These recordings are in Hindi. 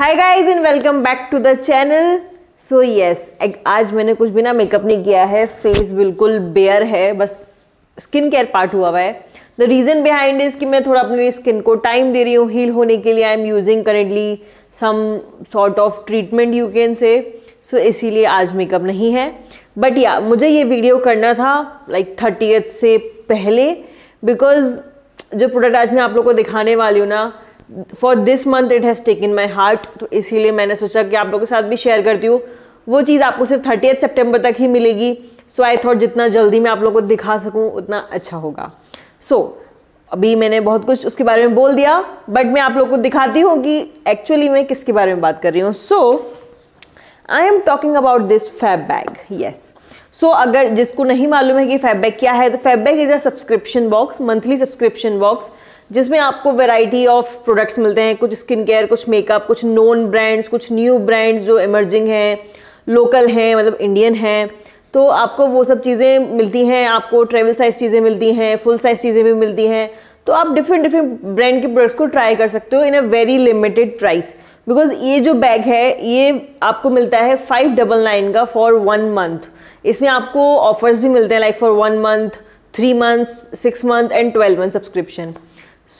Hi guys and welcome back to the channel. So yes, आज मैंने कुछ बिना मेकअप नहीं किया है, फेस बिल्कुल बेयर है, बस स्किन केयर पार्ट हुआ हुआ है। द रीज़न बिहाइंड इज कि मैं थोड़ा अपनी स्किन को टाइम दे रही हूँ हील होने के लिए। I am using currently some sort of treatment you can say, so इसीलिए आज मेकअप नहीं है। बट या मुझे ये वीडियो करना था लाइक 30th से पहले, बिकॉज जो प्रोडक्ट आज मैं आप लोगों को दिखाने वाली हूँ ना, for this month it has taken my heart, तो इसीलिए मैंने सोचा कि आप लोगों के साथ भी शेयर करती हूँ। वो चीज़ आपको सिर्फ 30 सितंबर तक ही मिलेगी, सो आई थॉट जितना जल्दी मैं आप लोगों को दिखा सकूँ उतना अच्छा होगा। सो अभी मैंने बहुत कुछ उसके बारे में बोल दिया, बट मैं आप लोगों को दिखाती हूँ कि एक्चुअली मैं किसके बारे में बात कर रही हूँ। So I am talking about this FabBag। Yes, so अगर जिसको नहीं मालूम है कि FabBag क्या है, तो FabBag is a subscription box, monthly subscription box, जिसमें आपको वैरायटी ऑफ प्रोडक्ट्स मिलते हैं। कुछ स्किन केयर, कुछ मेकअप, कुछ नोन ब्रांड्स, कुछ न्यू ब्रांड्स जो इमर्जिंग हैं, लोकल हैं, मतलब इंडियन हैं, तो आपको वो सब चीज़ें मिलती हैं। आपको ट्रेवल साइज़ चीज़ें मिलती हैं, फुल साइज़ चीज़ें भी मिलती हैं, तो आप डिफरेंट ब्रांड के प्रोडक्ट्स को ट्राई कर सकते हो in a very limited price. Because ये जो बैग है ये आपको मिलता है 599 का फॉर 1 मंथ। इसमें आपको ऑफर्स भी मिलते हैं like for 1 month, 3 months, 6 month and 12 month subscription.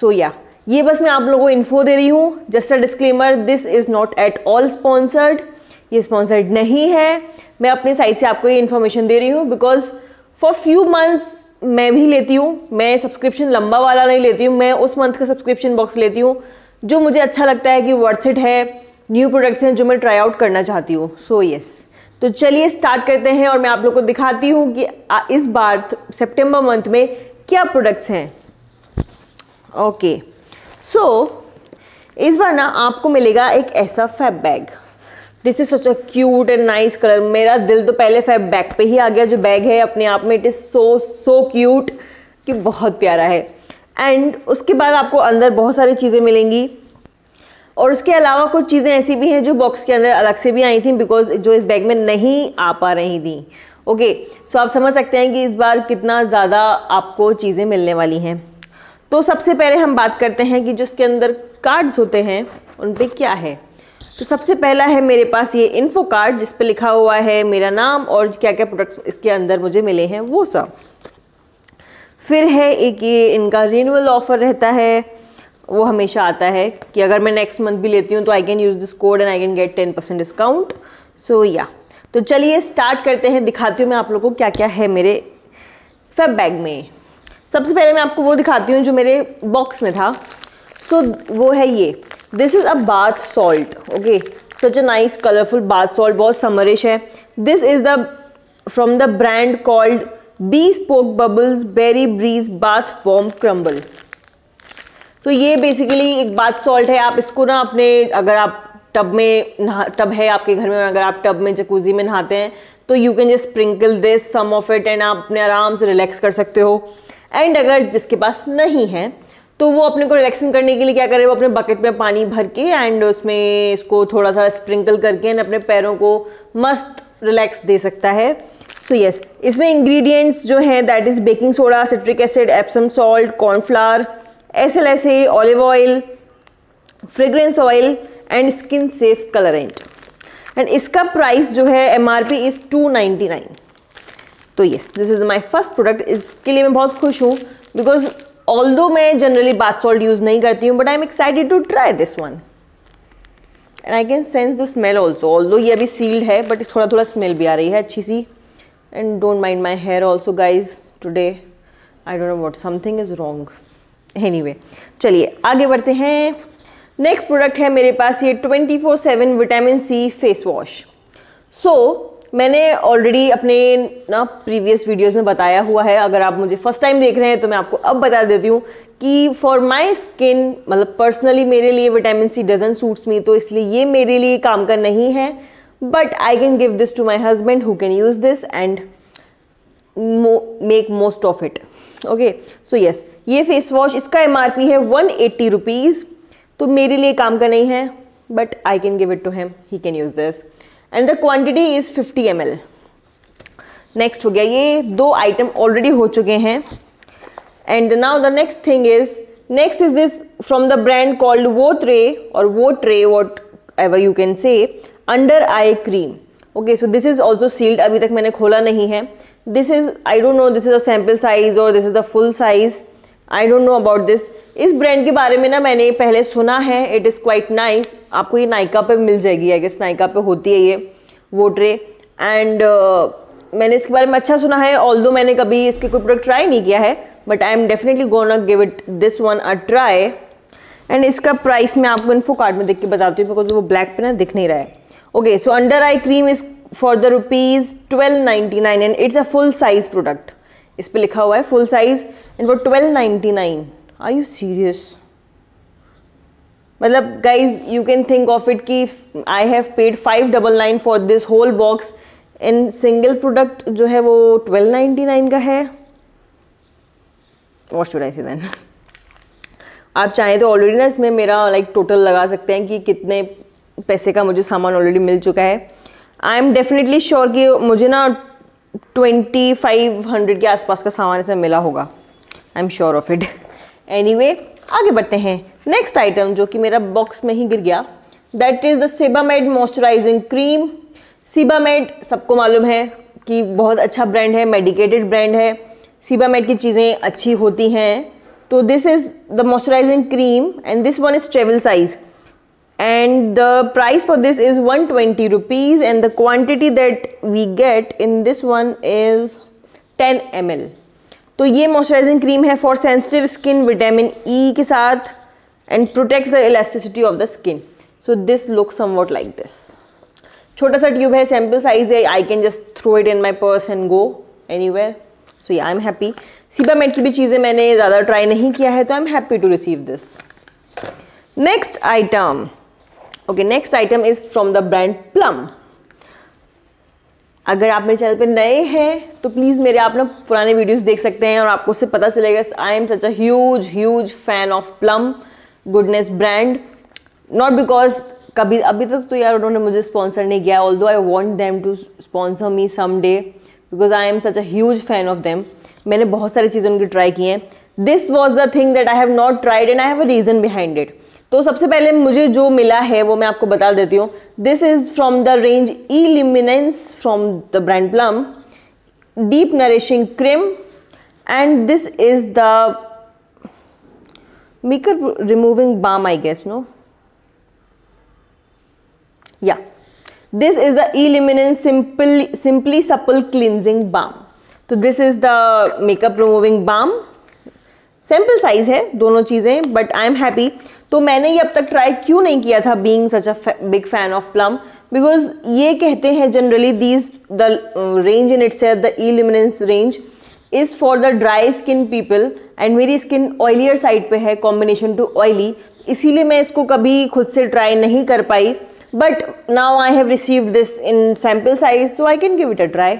So yeah ये बस मैं आप लोगों को इन्फो दे रही हूँ। Just a disclaimer, this is not at all sponsored, ये स्पॉन्सर्ड नहीं है। मैं अपने साइड से आपको ये इन्फॉर्मेशन दे रही हूँ बिकॉज फॉर फ्यू मंथ्स मैं भी लेती हूँ। मैं सब्सक्रिप्शन लंबा वाला नहीं लेती हूँ, मैं उस मंथ का सब्सक्रिप्शन बॉक्स लेती हूँ जो मुझे अच्छा लगता है कि वर्थ इट है, न्यू प्रोडक्ट्स हैं जो मैं ट्राई आउट करना चाहती हूँ। सो येस, तो चलिए स्टार्ट करते हैं और मैं आप लोग को दिखाती हूँ कि इस बार सेप्टेम्बर मंथ में क्या प्रोडक्ट्स हैं। ओके, सो इस बार ना आपको मिलेगा एक ऐसा FabBag। This is such a cute and nice colour. मेरा दिल तो पहले FabBag पे ही आ गया, जो बैग है अपने आप में इट इज़ सो क्यूट कि बहुत प्यारा है। एंड उसके बाद आपको अंदर बहुत सारी चीज़ें मिलेंगी, और उसके अलावा कुछ चीज़ें ऐसी भी हैं जो बॉक्स के अंदर अलग से भी आई थी बिकॉज जो इस बैग में नहीं आ पा रही थी। ओके, सो आप समझ सकते हैं कि इस बार कितना ज़्यादा आपको चीज़ें मिलने वाली हैं। तो सबसे पहले हम बात करते हैं कि जो इसके अंदर कार्ड्स होते हैं उन पे क्या है। तो सबसे पहला है मेरे पास ये इन्फो कार्ड, जिस पे लिखा हुआ है मेरा नाम और क्या क्या प्रोडक्ट्स इसके अंदर मुझे मिले हैं वो सब। फिर है एक ये इनका रिन्यूअल ऑफ़र रहता है, वो हमेशा आता है कि अगर मैं नेक्स्ट मंथ भी लेती हूँ तो I can use this code and I can get 10% discount. So yeah, तो चलिए स्टार्ट करते हैं, दिखाती हूँ मैं आप लोगों को क्या क्या है मेरे FabBag में। सबसे पहले मैं आपको वो दिखाती हूँ जो मेरे बॉक्स में था। सो वो है ये, this is a bath salt. Okay, such a nice colourful bath salt, बहुत समरिश है। This is the from the brand called Bespoke Bubbles Berry Breeze Bath Bomb Crumble। तो ये बेसिकली एक बाथ सॉल्ट है। आप इसको ना अपने, अगर आप टब में टब है आपके घर में, अगर आप टब में जकूजी में नहाते हैं तो you can just sprinkle this some of it and आप अपने आराम से रिलैक्स कर सकते हो। एंड अगर जिसके पास नहीं है तो वो अपने को रिलैक्सिंग करने के लिए क्या करे, वो अपने बकेट में पानी भर के एंड उसमें इसको थोड़ा सा स्प्रिंकल करके एंड अपने पैरों को मस्त रिलैक्स दे सकता है। तो यस, इसमें इंग्रेडिएंट्स जो हैं that is baking soda, citric acid, Epsom salt, cornflour, SLSA, olive oil, fragrance oil and skin safe colourant. And इसका प्राइस जो है MRP इज़ 299। तो यस, this is my first product. इसके लिए मैं बहुत खुश हूँ बिकॉज ऑल्दो मैं जनरली बाथ सॉल्ट यूज़ नहीं करती हूँ, but I am excited to try this one and I can sense the smell also. Although ये अभी सील्ड है बट थोड़ा थोड़ा स्मेल भी आ रही है अच्छी सी। And don't mind my hair also guys, today I don't know what, something is wrong. Anyway, चलिए आगे बढ़ते हैं। नेक्स्ट प्रोडक्ट है मेरे पास ये 24/7 vitamin C face wash. So मैंने ऑलरेडी अपने ना प्रीवियस वीडियोस में बताया हुआ है, अगर आप मुझे फर्स्ट टाइम देख रहे हैं तो मैं आपको अब बता देती हूँ कि फॉर माय स्किन, मतलब पर्सनली मेरे लिए vitamin C doesn't suits me, तो इसलिए ये मेरे लिए काम का नहीं है। But I can give this to my husband who can use this and make most of it. Okay, so yes, ये फेस वॉश, इसका MRP है 180 रुपीज़, तो मेरे लिए काम का नहीं है but I can give it to him, he can use this and the quantity is 50 ml। Next हो गया, ये 2 आइटम ऑलरेडी हो चुके हैं। And now the next thing is, next is this from the brand called Votre और Votre, whatever you can say under eye cream. Okay so this is also sealed, अभी तक मैंने खोला नहीं है. This is I don't know this is a sample size और this is the full size, I don't know about this. इस ब्रांड के बारे में ना मैंने पहले सुना है, इट इज़ क्वाइट नाइस. आपको ये नायका पे मिल जाएगी, आई गेस नायका पे होती है ये वोट्रे. एंड मैंने इसके बारे में अच्छा सुना है, ऑल्दो मैंने कभी इसके कोई प्रोडक्ट ट्राई नहीं किया है, but I am definitely gonna give it this one a try. And इसका प्राइस मैं आपको इन्फो कार्ड में देख के बताती हूँ, बिकॉज वो ब्लैक पे ना दिख नहीं रहा है. Okay so under eye cream is for the rupees 12.99 and it's a full size product. इस पर लिखा हुआ है फुल साइज एंड वो 12.99. Are you serious? मतलब guys you can think of it कि I have paid 599 for this whole box and single product जो है वो 12.99 का है. वॉट शुड आई से देन? आप चाहें तो ऑलरेडी ना इसमें मेरा लाइक टोटल लगा सकते हैं कि कितने पैसे का मुझे सामान ऑलरेडी मिल चुका है. आई एम डेफिनेटली श्योर कि मुझे ना 2500 के आसपास का सामान इसमें मिला होगा, I am sure of it. Anyway आगे बढ़ते हैं नेक्स्ट आइटम जो कि मेरा बॉक्स में ही गिर गया, that is the Sebamed moisturising cream. Sebamed सबको मालूम है कि बहुत अच्छा ब्रांड है, मेडिकेटेड ब्रांड है, सेबामेड की चीज़ें अच्छी होती हैं. तो this is the moisturising cream and this one is travel size and the price for this is 120 rupees and the quantity that we get in this one is 10 ml. तो ये moisturizing cream है for sensitive skin, vitamin E के साथ and protects the elasticity of the skin. So this looks somewhat like this. छोटा सा tube है, sample size है, I can just throw it in my purse and go anywhere. So yeah, I'm happy. Sebamed की भी चीज़ें मैंने ज़्यादा try नहीं किया है, तो I'm happy to receive this. Next item. Okay next item is from the brand Plum. अगर आप मेरे चैनल पे नए हैं तो प्लीज़ मेरे आप ना पुराने वीडियोस देख सकते हैं और आपको उससे पता चलेगा. I am such a huge huge fan of Plum goodness brand, not because कभी अभी तक तो यार उन्होंने मुझे स्पॉन्सर नहीं किया, although I want them to sponsor me someday because I am such a huge fan of them. मैंने बहुत सारी चीज़ें उनकी ट्राई की हैं. This was the thing that I have not tried and I have a reason behind it. तो सबसे पहले मुझे जो मिला है वो मैं आपको बता देती हूँ. This is from the range E luminous from the brand Plum, deep nourishing cream and this is the makeup removing balm, I guess no yeah this is the E luminence simply supple cleansing balm. तो this is the makeup removing balm, sample size है दोनों चीज़ें, बट आई एम हैप्पी. तो मैंने ये अब तक ट्राई क्यों नहीं किया था being such a big fan of Plum, because ये कहते हैं generally these the range in itself the E luminence range is for the dry skin people and मेरी स्किन ऑयलियर साइड पे है, कॉम्बिनेशन टू ऑयली, इसीलिए मैं इसको कभी खुद से ट्राई नहीं कर पाई. But now I have received this in sample size, तो I can give it a try.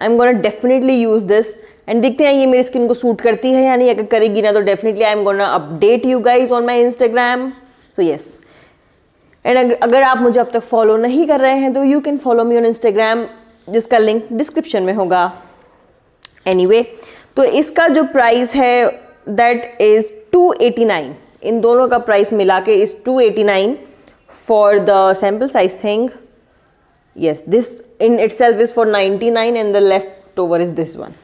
I am gonna definitely use this and देखते हैं ये मेरी स्किन को सूट करती है या नहीं. अगर करेगी ना तो definitely I am gonna update you guys on my Instagram. So yes, and अगर आप मुझे अब तक फॉलो नहीं कर रहे हैं तो you can follow me on Instagram, जिसका लिंक डिस्क्रिप्शन में होगा. एनीवे तो इसका जो प्राइस है दैट इज़ 289. इन दोनों का प्राइस मिला के is 289 for the sample size thing. Yes, this in itself is for 99 and the leftover is this one.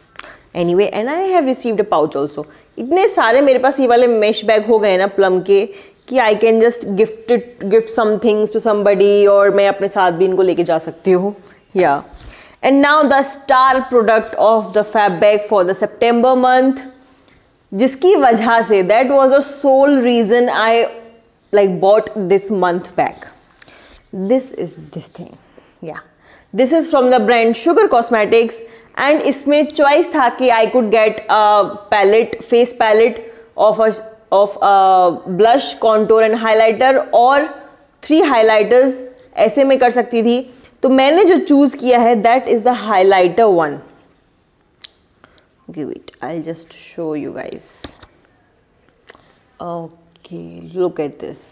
Anyway and I have received a pouch also. इतने सारे मेरे पास ये वाले मेश बैग हो गए ना प्लम के कि I can just gift some things to somebody और मैं अपने साथ भी इनको लेके जा सकती हूँ. Yeah and now the star product of the FabBag for the September month, जिसकी वजह से that was the sole reason I like bought this month bag. This is this thing, yeah this is from the brand Sugar Cosmetics and इसमें चॉइस था कि I could get palette, face palette of blush, contour and highlighter और 3 हाईलाइटर्स ऐसे में कर सकती थी. तो मैंने जो चूज़ किया है that is the highlighter one. Give it, I just show you guys. Okay look at this.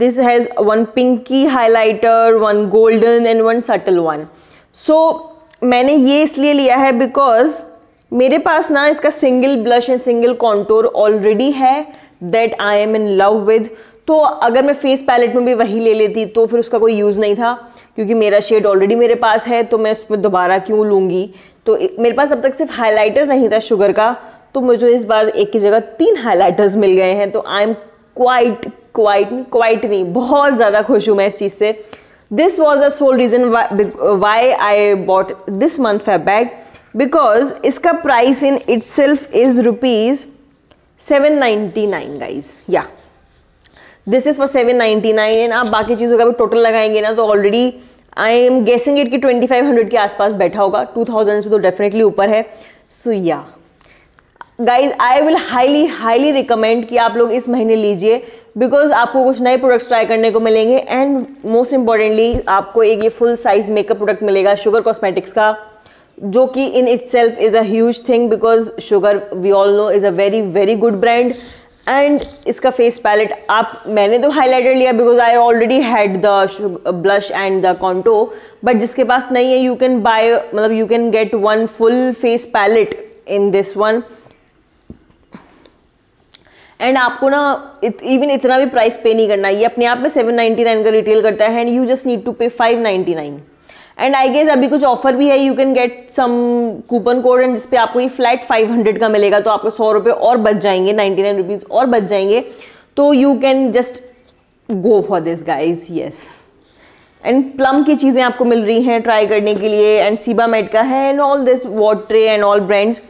This has one pinky highlighter, one golden and one subtle one. So मैंने ये इसलिए लिया है because मेरे पास ना इसका single blush and single contour already है that I am in love with. तो अगर मैं फेस पैलेट में भी वही ले लेती तो फिर उसका कोई यूज़ नहीं था, क्योंकि मेरा शेड ऑलरेडी मेरे पास है तो मैं उस पर दोबारा क्यों लूँगी। तो मेरे पास अब तक सिर्फ हाइलाइटर नहीं था शुगर का, तो मुझे इस बार एक की जगह 3 हाइलाइटर्स मिल गए हैं। तो आई एम क्वाइट नहीं बहुत ज़्यादा खुश हूँ मैं इस चीज़ से। This was the sole reason why I bought this month FabBag, because इसका price in itself is rupees 799 guys, yeah this is for 799 and आप बाकी चीज़ों का भी टोटल लगाएंगे ना तो already I am guessing it कि 2500 के आसपास बैठा होगा, 2000 से तो डेफिनेटली ऊपर है। So yeah guys I will highly recommend कि आप लोग इस महीने लीजिए, बिकॉज आपको कुछ नए प्रोडक्ट्स ट्राई करने को मिलेंगे एंड मोस्ट इम्पॉर्टेंटली आपको एक ये फुल साइज मेकअप प्रोडक्ट मिलेगा शुगर कॉस्मेटिक्स का, जो कि in itself is a huge thing because Sugar we all know is a very very good brand. And इसका फेस पैलेट आप मैंने तो हाईलाइटर लिया because I already had the blush and the contour, but जिसके पास नहीं है यू कैन बाय, मतलब you can get 1 full face palette in this one. And आपको ना इवन इतना भी प्राइस पे नहीं करना, ये अपने आप में 799 का रिटेल करता है and you just need to pay 599। And I guess अभी कुछ ऑफर भी है, you can get some coupon code and जिसपे आपको ये फ्लैट 500 का मिलेगा, तो आपको 100 रुपये और बच जाएंगे, 99 रुपीज़ और बच जाएंगे। तो you can just go for this guys, yes. And Plum की चीज़ें आपको मिल रही हैं ट्राई करने के लिए एंड सेबामेड का है and all this Votre and all brands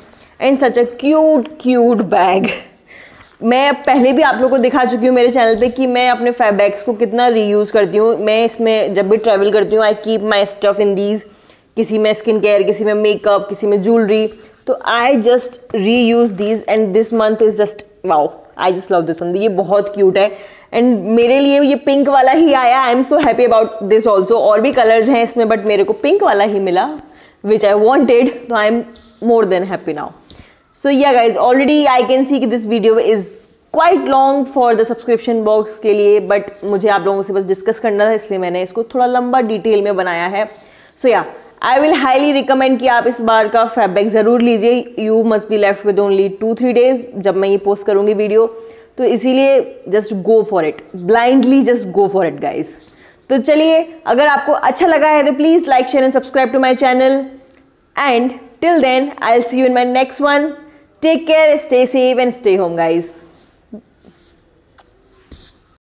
and such a cute bag. मैं पहले भी आप लोगों को दिखा चुकी हूँ मेरे चैनल पे कि मैं अपने फैबबैग्स को कितना रीयूज़ करती हूँ। मैं इसमें जब भी ट्रैवल करती हूँ I keep my stuff in these, किसी में स्किन केयर, किसी में मेकअप, किसी में ज्वेलरी, तो I just reuse these and this month is just wow, I just love this one. ये बहुत क्यूट है एंड मेरे लिए ये पिंक वाला ही आया, I am so happy about this also. और भी कलर्स हैं इसमें बट मेरे को पिंक वाला ही मिला विच आई वॉन्टेड, तो I am more than happy now. So yeah guys, already I can see कि this video is quite long for the subscription box के लिए, but मुझे आप लोगों से बस discuss करना था इसलिए मैंने इसको थोड़ा लंबा detail में बनाया है। So yeah, I will highly recommend कि आप इस बार का फैबबैग ज़रूर लीजिए। You must be left with only 2-3 days जब मैं ये post करूँगी video, तो इसीलिए just go for it, blindly just go for it guys। तो चलिए, अगर आपको अच्छा लगा है तो please like, share and subscribe to my channel and till then I'll see you in my next one। Take care, stay safe and stay home guys।